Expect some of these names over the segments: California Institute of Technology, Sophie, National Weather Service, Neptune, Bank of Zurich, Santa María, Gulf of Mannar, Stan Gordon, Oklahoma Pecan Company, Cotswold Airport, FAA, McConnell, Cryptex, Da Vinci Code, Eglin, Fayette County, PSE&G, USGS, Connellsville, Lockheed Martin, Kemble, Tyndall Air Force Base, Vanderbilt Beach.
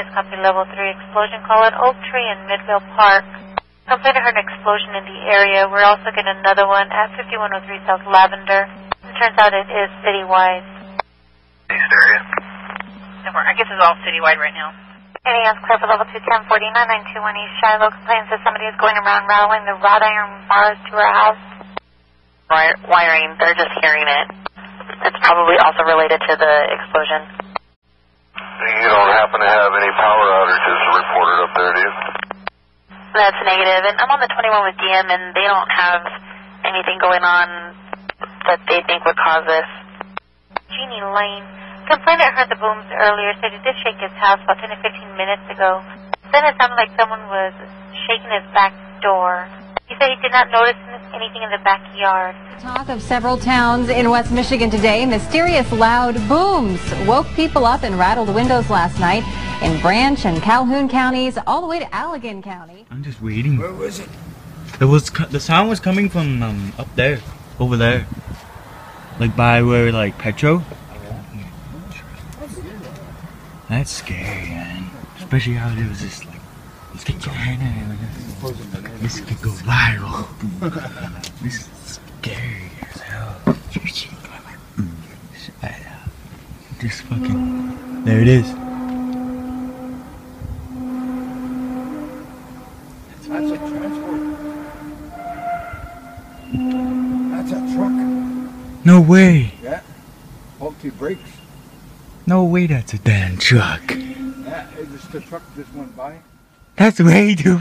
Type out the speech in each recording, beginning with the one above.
witness copy level 3 explosion call at Oak Tree in Midvale Park. Complained heard an explosion in the area. We're also getting another one at 5103 South Lavender. It turns out it is citywide. East area. I guess it's all citywide right now. Any answer clear for level 2, 1049, 921 East Shiloh. Complaints that somebody is going around rattling the wrought iron bars to our house. Wiring, they're just hearing it. It's probably also related to the explosion. You don't happen to have any power outages reported up there, do you? That's negative, and I'm on the 21 with DM, and they don't have anything going on that they think would cause this. Jeannie Lane, complainant heard the booms earlier, said it did shake his house about 10 to 15 minutes ago. Then it sounded like someone was shaking his back door. He said he did not notice anything in the backyard. Talk of several towns in West Michigan today. Mysterious loud booms woke people up and rattled windows last night in Branch and Calhoun counties, all the way to Allegan County. I'm just waiting. Where was it? The sound was coming from up there, over there, like by where like Petro. That's scary, man. Especially how there was this like this could go viral. This is scary as hell. Just fucking. There it is. That's a transport. That's a truck. No way. Yeah. Faulty brakes. No way, that's a damn truck. Yeah, it's the truck just went by. That's way too.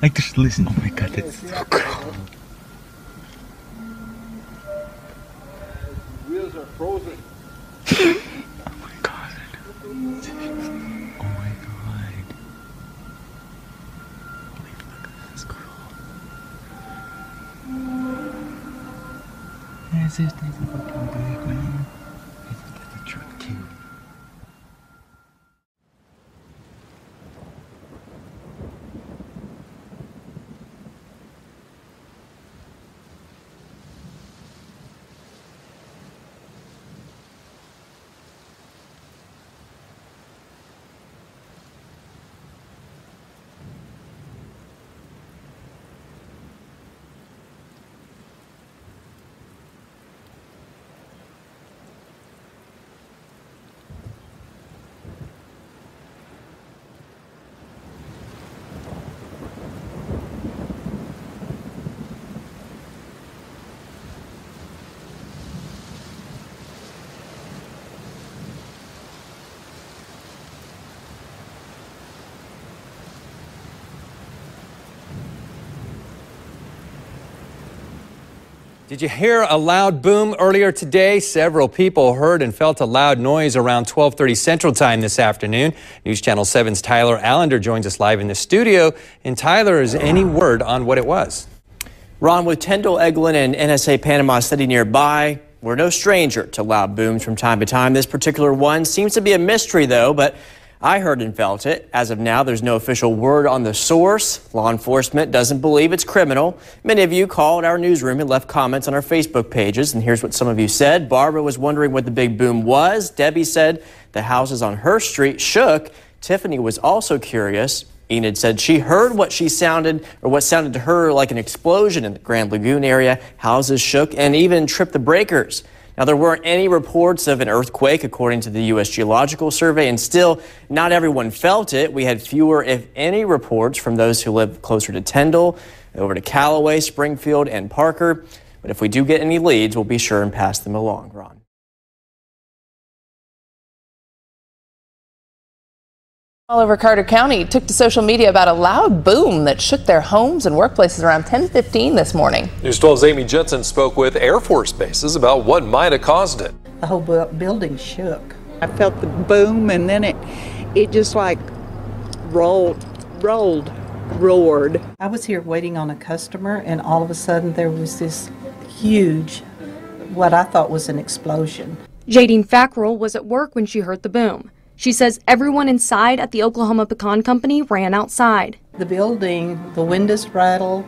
Like, just listen. Oh my god, that's so cool. Wheels are frozen. Oh my god. Oh my god. Holy fuck, that's cool. That's just a fucking bike, man. Did you hear a loud boom earlier today? Several people heard and felt a loud noise around 12:30 Central Time this afternoon. News Channel 7's Tyler Allender joins us live in the studio. And Tyler, is any word on what it was? Ron, with Tyndall, Eglin, and NSA Panama City nearby, we're no stranger to loud booms from time to time. This particular one seems to be a mystery, though, but I heard and felt it. As of now, there's no official word on the source. Law enforcement doesn't believe it's criminal. Many of you called our newsroom and left comments on our Facebook pages, and here's what some of you said. Barbara was wondering what the big boom was. Debbie said the houses on her street shook. Tiffany was also curious. Enid said she heard what sounded to her like an explosion in the Grand Lagoon area. Houses shook and even tripped the breakers. Now, there weren't any reports of an earthquake, according to the U.S. Geological Survey, and still not everyone felt it. We had fewer, if any, reports from those who live closer to Tyndall, over to Callaway, Springfield, and Parker. But if we do get any leads, we'll be sure and pass them along, Ron. All over Carter County took to social media about a loud boom that shook their homes and workplaces around 10:15 this morning. News 12's Amy Jensen spoke with Air Force bases about what might have caused it. The whole building shook. I felt the boom, and then it just like roared. I was here waiting on a customer, and all of a sudden there was this huge, what I thought was an explosion. Jadine Fackrell was at work when she heard the boom. She says everyone inside at the Oklahoma Pecan Company ran outside. The building, the windows rattled.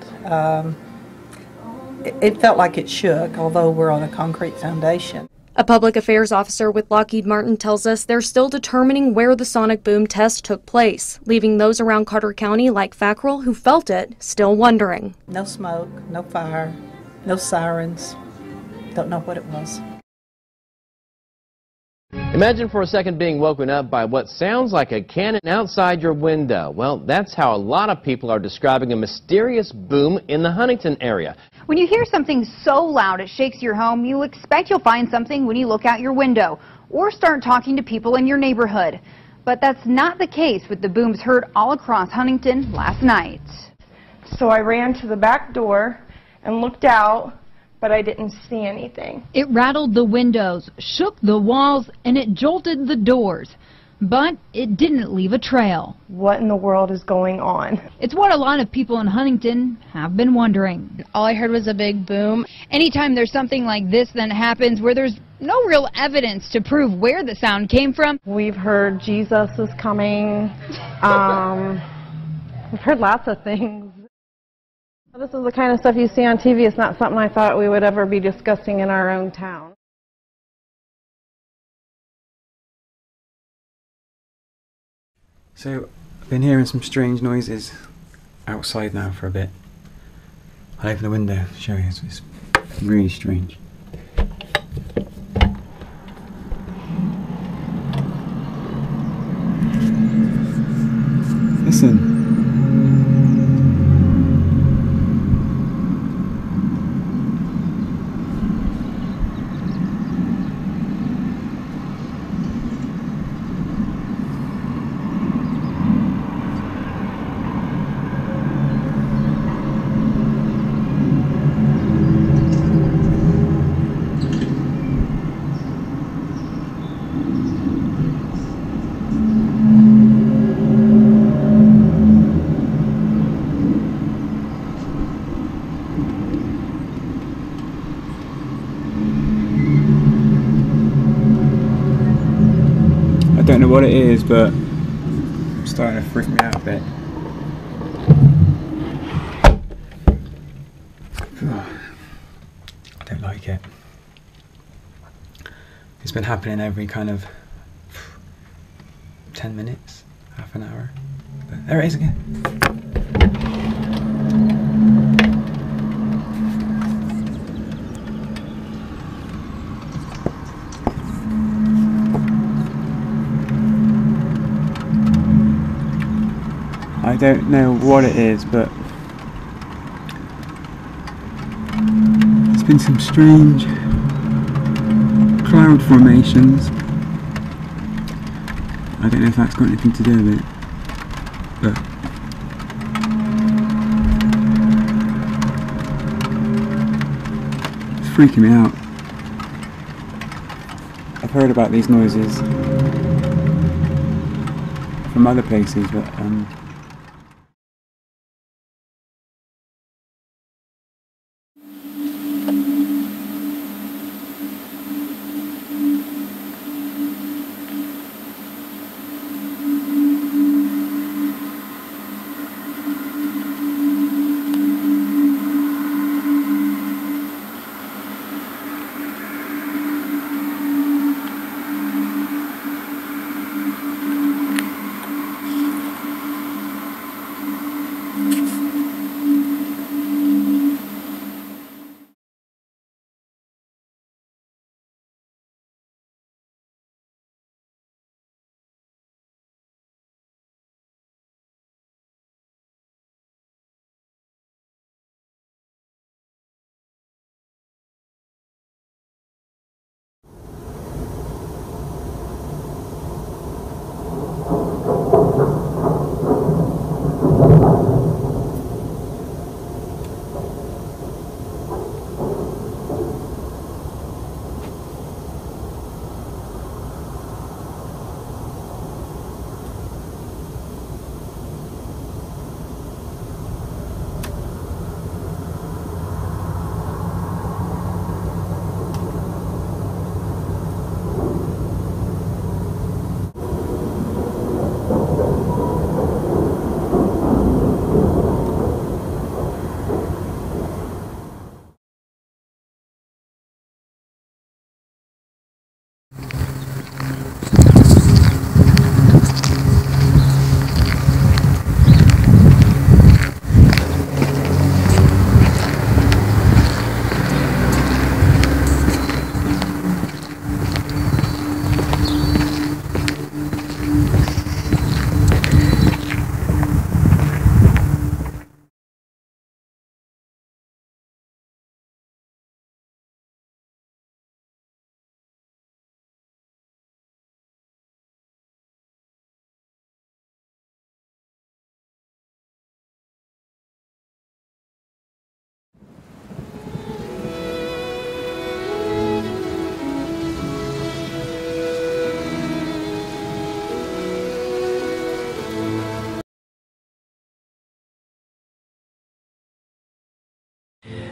It felt like it shook, although we're on a concrete foundation. A public affairs officer with Lockheed Martin tells us they're still determining where the sonic boom test took place, leaving those around Carter County like Fackrell, who felt it, still wondering. No smoke, no fire, no sirens. Don't know what it was. Imagine for a second being woken up by what sounds like a cannon outside your window. Well, that's how a lot of people are describing a mysterious boom in the Huntington area. When you hear something so loud it shakes your home, you expect you'll find something when you look out your window or start talking to people in your neighborhood. But that's not the case with the booms heard all across Huntington last night. So I ran to the back door and looked out, but I didn't see anything. It rattled the windows, shook the walls, and it jolted the doors. But it didn't leave a trail. What in the world is going on? It's what a lot of people in Huntington have been wondering. All I heard was a big boom. Anytime there's something like this that happens where there's no real evidence to prove where the sound came from. We've heard Jesus is coming. We've heard lots of things. This is the kind of stuff you see on TV. It's not something I thought we would ever be discussing in our own town. So, I've been hearing some strange noises outside now for a bit. I'll open the window to show you. It's really strange. Listen. I don't know what it is, but it's starting to freak me out a bit. I don't like it. It's been happening every kind of 10 minutes, half an hour. But there it is again. I don't know what it is, but there's been some strange cloud formations. I don't know if that's got anything to do with it, but it's freaking me out. I've heard about these noises from other places, but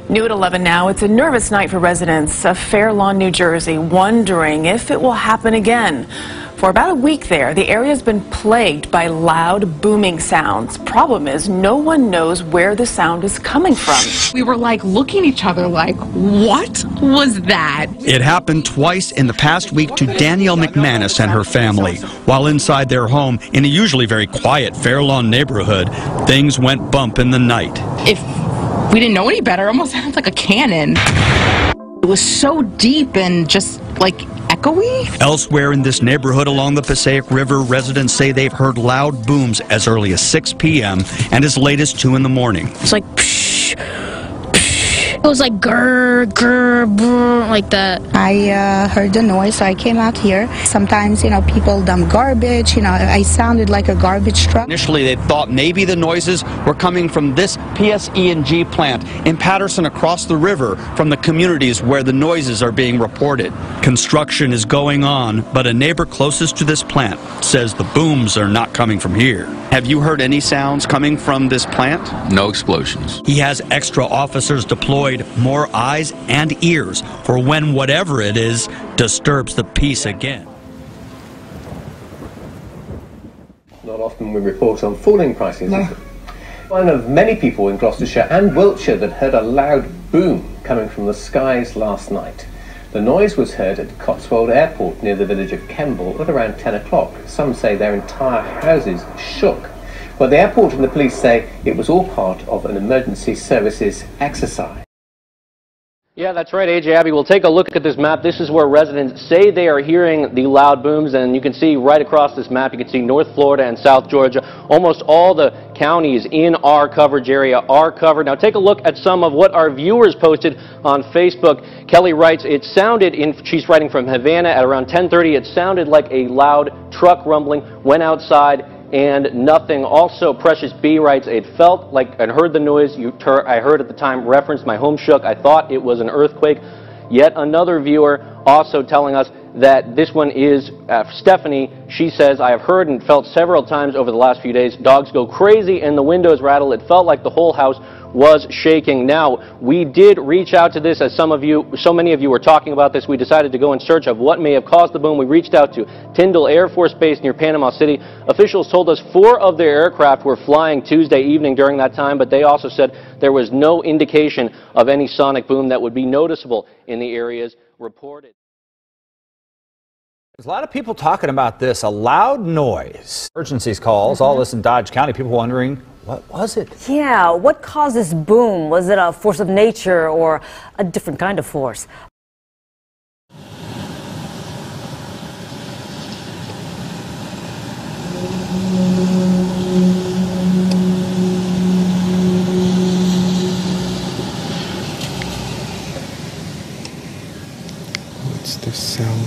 New at 11 now, it's a nervous night for residents of Fair Lawn, New Jersey, wondering if it will happen again. For about a week there, the area's been plagued by loud, booming sounds. Problem is, no one knows where the sound is coming from. We were like looking at each other like, what was that? It happened twice in the past week to Danielle McManus and her family. While inside their home, in a usually very quiet Fair Lawn neighborhood, things went bump in the night. If we didn't know any better, it almost sounds like a cannon. It was so deep and just like echoey. Elsewhere in this neighborhood along the Passaic River, residents say they've heard loud booms as early as 6 p.m. and as late as 2 in the morning. It's like psh, psh. It was like grr, grr, brr, like that. I heard the noise, so I came out here. Sometimes, you know, people dump garbage. You know, I sounded like a garbage truck. Initially, they thought maybe the noises were coming from this PSE&G plant in Patterson across the river from the communities where the noises are being reported. Construction is going on, but a neighbor closest to this plant says the booms are not coming from here. Have you heard any sounds coming from this plant? No explosions. He has extra officers deployed, more eyes and ears for when whatever it is disturbs the peace again. Not often we report on falling prices. No. One of many people in Gloucestershire and Wiltshire that heard a loud boom coming from the skies last night. The noise was heard at Cotswold Airport near the village of Kemble at around 10 o'clock. Some say their entire houses shook. But the airport and the police say it was all part of an emergency services exercise. Yeah, that's right, AJ. Abby, we'll take a look at this map. This is where residents say they are hearing the loud booms, and you can see right across this map, you can see North Florida and South Georgia. Almost all the counties in our coverage area are covered. Now take a look at some of what our viewers posted on Facebook. Kelly writes, it sounded, she's writing from Havana, at around 10:30, it sounded like a loud truck rumbling, went outside, and nothing. Also, Precious B writes, it felt like, and heard the noise I heard at the time referenced, my home shook. I thought it was an earthquake. Yet another viewer also telling us that this one is Stephanie. She says, I have heard and felt several times over the last few days. Dogs go crazy and the windows rattle. It felt like the whole house was shaking. Now, we did reach out to this, as so many of you were talking about this. We decided to go in search of what may have caused the boom. We reached out to Tyndall Air Force Base near Panama City. Officials told us 4 of their aircraft were flying Tuesday evening during that time, but they also said there was no indication of any sonic boom that would be noticeable in the areas reported. There's a lot of people talking about this, a loud noise. Emergencies calls, all this in Dodge County, people wondering, what was it? Yeah, what caused this boom? Was it a force of nature or a different kind of force? What's the sound?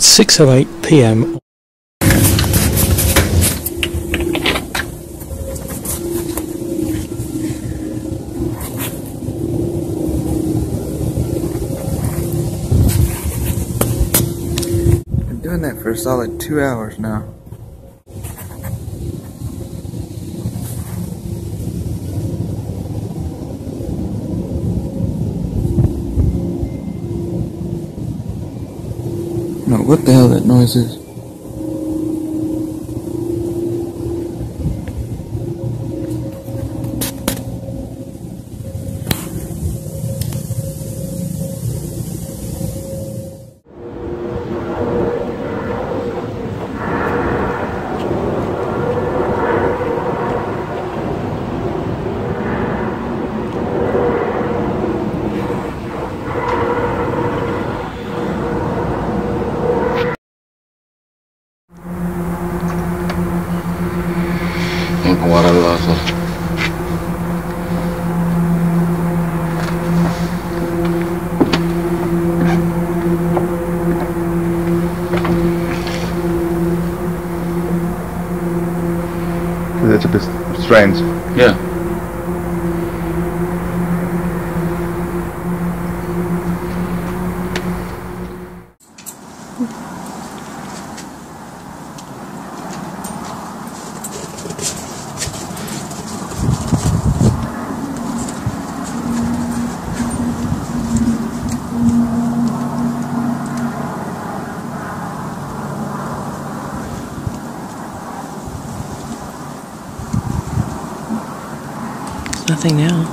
It's 6:08 p.m. I've been doing that for a solid 2 hours now. No, what the hell that noise is? It's a bit strange. Yeah. Nothing now.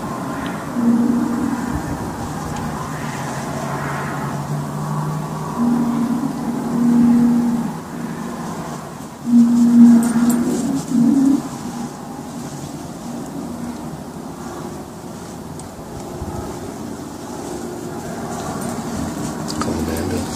It's called an ambulance.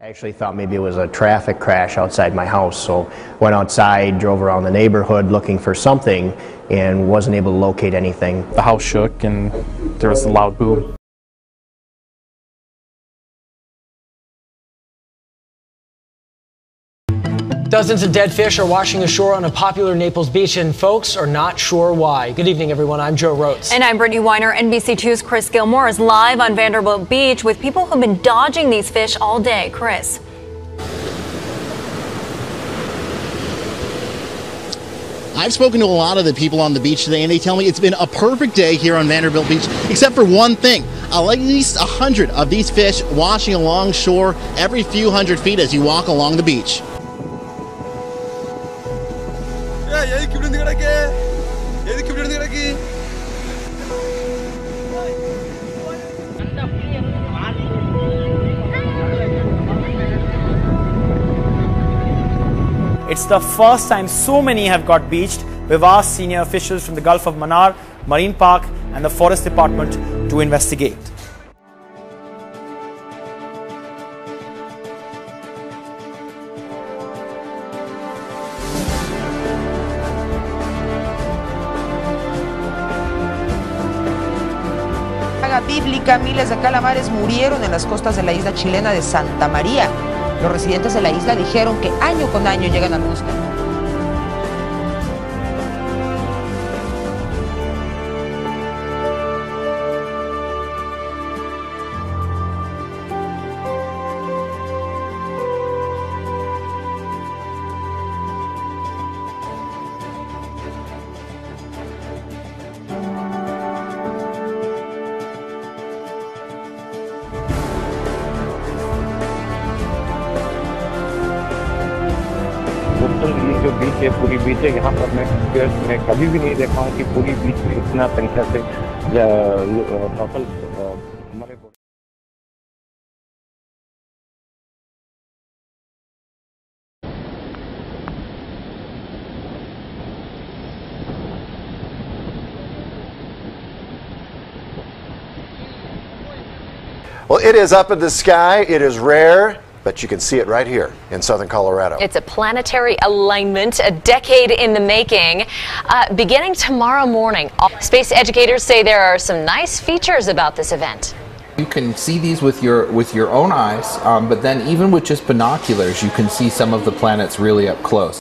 I actually thought maybe it was a traffic crash outside my house, so went outside, drove around the neighborhood looking for something and wasn't able to locate anything. The house shook and there was a loud boom. Dozens of dead fish are washing ashore on a popular Naples beach, and folks are not sure why. Good evening, everyone. I'm Joe Rhodes. And I'm Brittany Weiner. NBC2's Chris Gilmore is live on Vanderbilt Beach with people who've been dodging these fish all day. Chris. I've spoken to a lot of the people on the beach today, and they tell me it's been a perfect day here on Vanderbilt Beach, except for one thing. At least 100 of these fish washing along shore every few hundred feet as you walk along the beach. It's the first time so many have got beached. We've asked senior officials from the Gulf of Mannar, Marine Park and the Forest Department to investigate. Bíblica, miles de calamares murieron en las costas de la isla chilena de Santa María. Los residentes de la isla dijeron que año con año llegan a buscar. दरअसल ये जो बीच है पूरी बीच है, यहाँ पर मैं experience में कभी भी नहीं देखा हूँ कि पूरी बीच में इतना संख्या से फसल हमारे Well, it is up in the sky, it is rare, but you can see it right here in southern Colorado. It's a planetary alignment, a decade in the making. Beginning tomorrow morning, space educators say there are some nice features about this event. You can see these with your own eyes, but then even with just binoculars, you can see some of the planets really up close.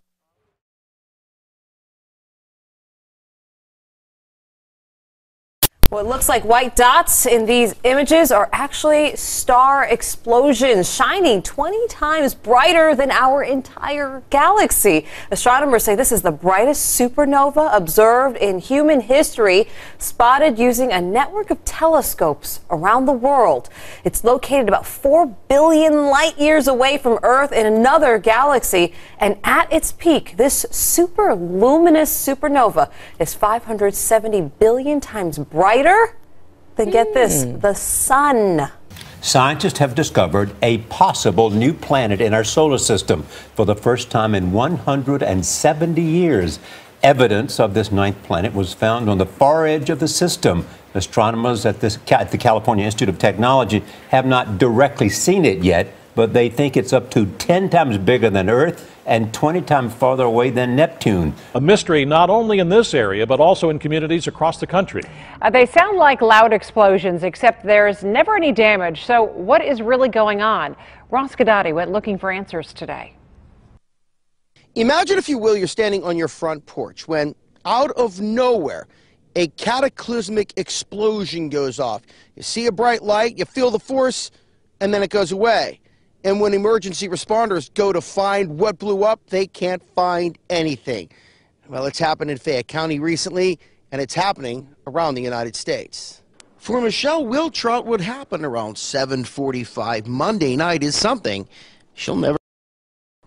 Well, it looks like white dots in these images are actually star explosions shining 20 times brighter than our entire galaxy. Astronomers say this is the brightest supernova observed in human history, spotted using a network of telescopes around the world. It's located about 4 billion light years away from Earth in another galaxy, and at its peak, this super luminous supernova is 570 billion times brighter than, get this, the sun. Scientists have discovered a possible new planet in our solar system for the first time in 170 years. Evidence of this ninth planet was found on the far edge of the system. Astronomers at the California Institute of Technology have not directly seen it yet, but they think it's up to 10 times bigger than Earth and 20 times farther away than Neptune. A mystery not only in this area, but also in communities across the country. They sound like loud explosions, except there's never any damage. So what is really going on? Ross Gadotti went looking for answers today. Imagine, if you will, you're standing on your front porch when, out of nowhere, a cataclysmic explosion goes off. You see a bright light, you feel the force, and then it goes away. And when emergency responders go to find what blew up, they can't find anything. Well, it's happened in Fayette County recently, and it's happening around the United States. For Michelle Wiltrout, what happened around 7:45 Monday night is something she'll never...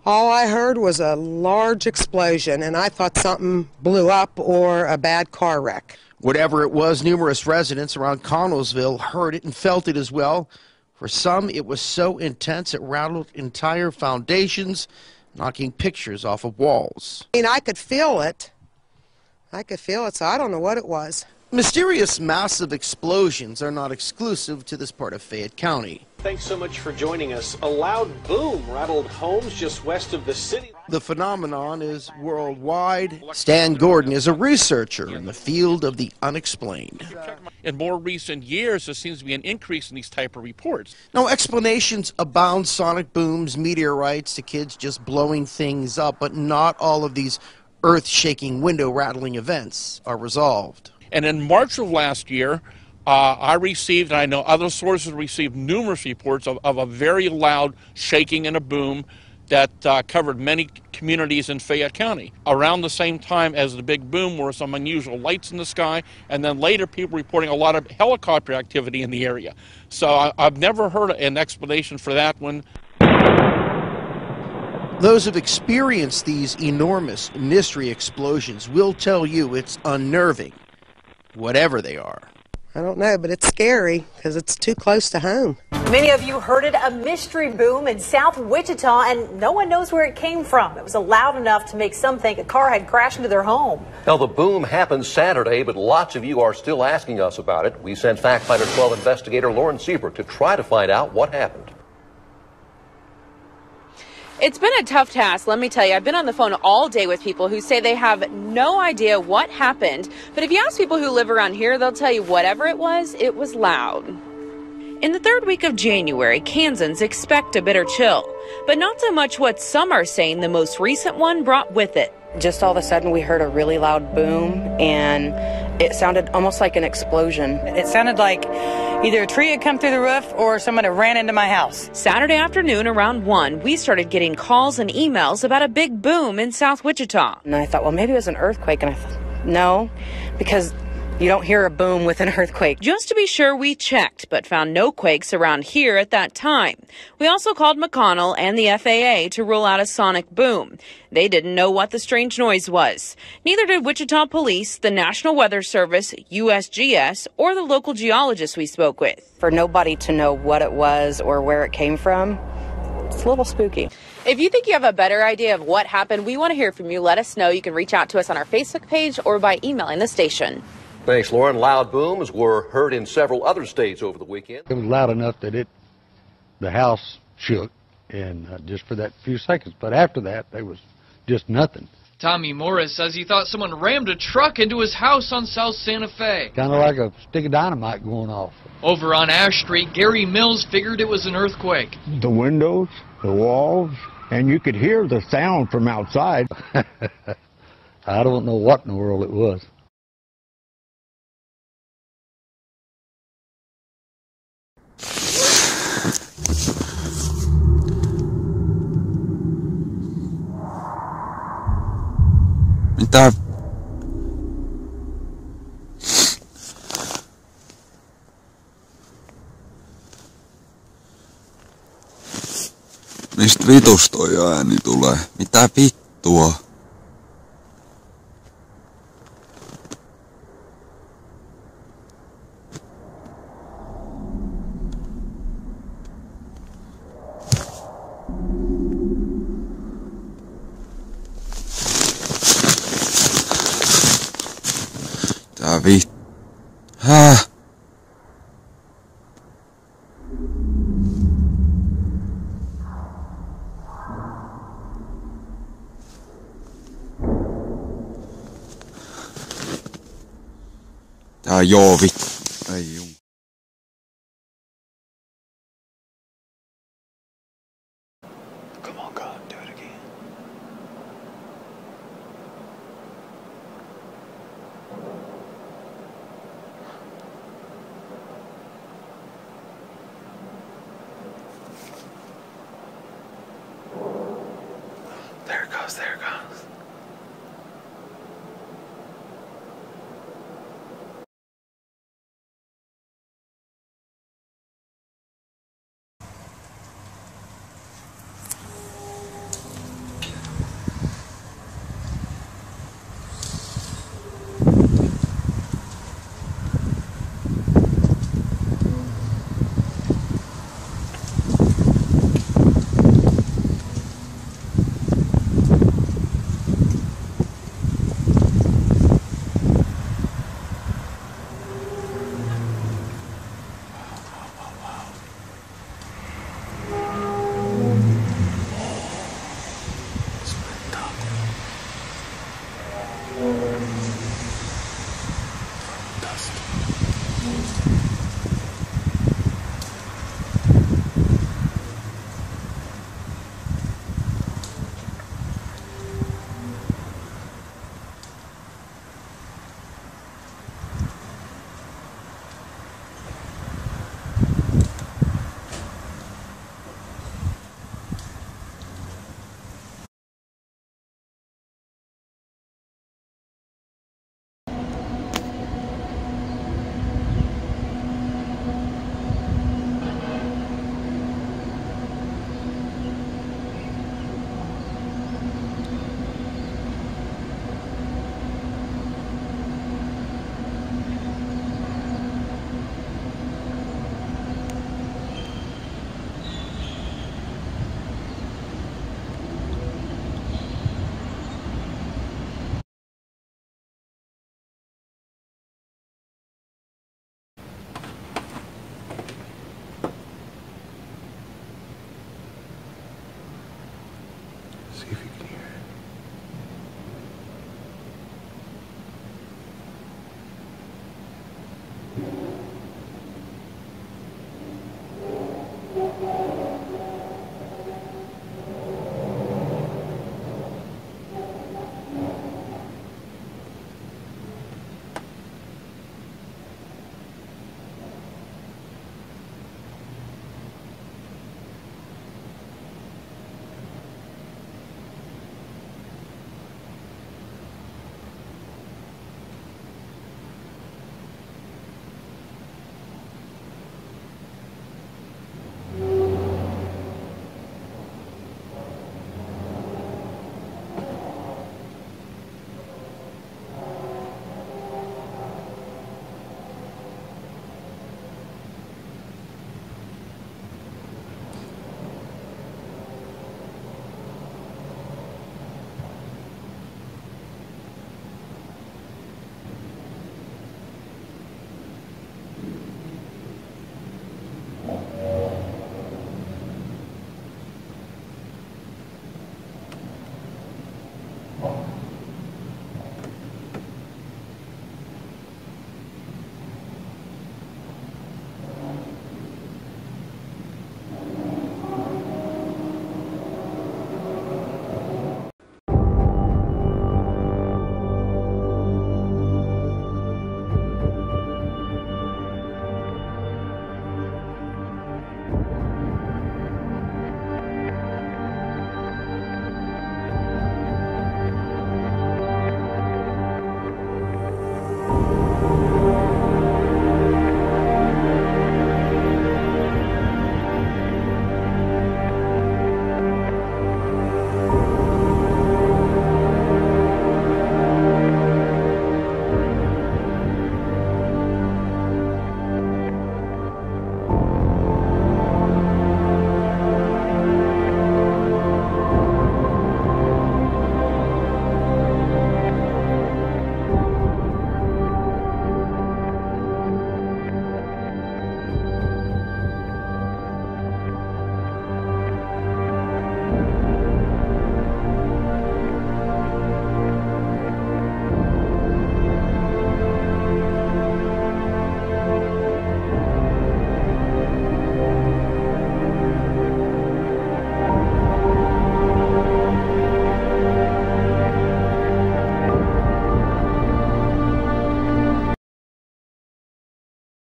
All I heard was a large explosion, and I thought something blew up or a bad car wreck. Whatever it was, numerous residents around Connellsville heard it and felt it as well. For some, it was so intense it rattled entire foundations, knocking pictures off of walls. I mean, I could feel it. I could feel it, so I don't know what it was. Mysterious massive explosions are not exclusive to this part of Fayette County. Thanks so much for joining us. A loud boom rattled homes just west of the city. The phenomenon is worldwide. Stan Gordon is a researcher in the field of the unexplained. In more recent years, there seems to be an increase in these type of reports. Now, explanations abound: sonic booms, meteorites, to kids just blowing things up, but not all of these earth-shaking, window-rattling events are resolved. And in March of last year, I received, and I know other sources received, numerous reports of a very loud shaking and a boom that covered many communities in Fayette County. Around the same time as the big boom were some unusual lights in the sky, and then later people reporting a lot of helicopter activity in the area. So I've never heard an explanation for that one. Those who've experienced these enormous mystery explosions will tell you it's unnerving, whatever they are. I don't know, but it's scary because it's too close to home. Many of you heard it, a mystery boom in South Wichita, and no one knows where it came from. It was loud enough to make some think a car had crashed into their home. Now, the boom happened Saturday, but lots of you are still asking us about it. We sent Fact Finder 12 investigator Lauren Seabrook to try to find out what happened. It's been a tough task, let me tell you. I've been on the phone all day with people who say they have no idea what happened. But if you ask people who live around here, they'll tell you whatever it was loud. In the third week of January, Kansans expect a bitter chill, but not so much what some are saying the most recent one brought with it. Just all of a sudden, we heard a really loud boom, and it sounded almost like an explosion. It sounded like either a tree had come through the roof or someone had ran into my house. Saturday afternoon around 1, we started getting calls and emails about a big boom in South Wichita. And I thought, well, maybe it was an earthquake. And I thought, no, because You don't hear a boom with an earthquake. Just to be sure, we checked, but found no quakes around here at that time. We also called McConnell and the FAA to rule out a sonic boom. They didn't know what the strange noise was. Neither did Wichita Police, the National Weather Service, USGS, or the local geologists we spoke with. For nobody to know what it was or where it came from, it's a little spooky. If you think you have a better idea of what happened, we want to hear from you. Let us know. You can reach out to us on our Facebook page or by emailing the station. Thanks, Lauren. Loud booms were heard in several other states over the weekend. It was loud enough that the house shook, and just for that few seconds. But after that, there was just nothing. Tommy Morris says he thought someone rammed a truck into his house on South Santa Fe. Kind of like a stick of dynamite going off. Over on Ash Street, Gary Mills figured it was an earthquake. The windows, the walls, and you could hear the sound from outside. I don't know what in the world it was. That mistä vitusta toi ääni tulee? Mitä vittua? Joo vittu, ei juu.